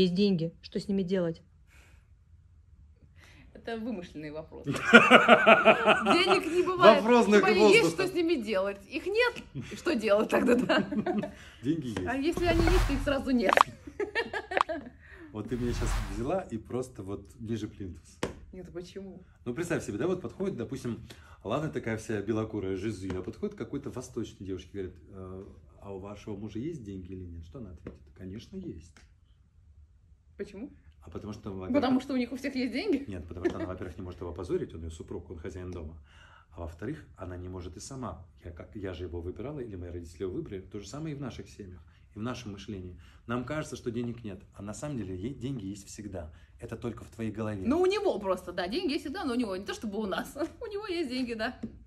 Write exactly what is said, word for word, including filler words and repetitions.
Есть деньги. Что с ними делать? Это вымышленный вопрос. Денег не бывает. Вопрос есть, что с ними делать. Их нет. И что делать тогда? Деньги есть. А если они есть, то их сразу нет. Вот ты меня сейчас взяла и просто вот ниже плинтус. Нет, почему? Ну, представь себе, да, вот подходит, допустим, Лана такая вся белокурая, жизы, а подходит какой-то восточной девушке, говорит, а у вашего мужа есть деньги или нет? Что она ответит? Конечно, есть. Почему? А потому что... Потому что у них у всех есть деньги? Нет, потому что она, во-первых, не может его опозорить, он ее супруг, он хозяин дома. А во-вторых, она не может и сама. Я, как, я же его выбирала, или мои родители его выбрали. То же самое и в наших семьях, и в нашем мышлении. Нам кажется, что денег нет, а на самом деле деньги есть всегда. Это только в твоей голове. Ну, у него просто, да, деньги есть всегда, но у него не то чтобы у нас. У него есть деньги, да.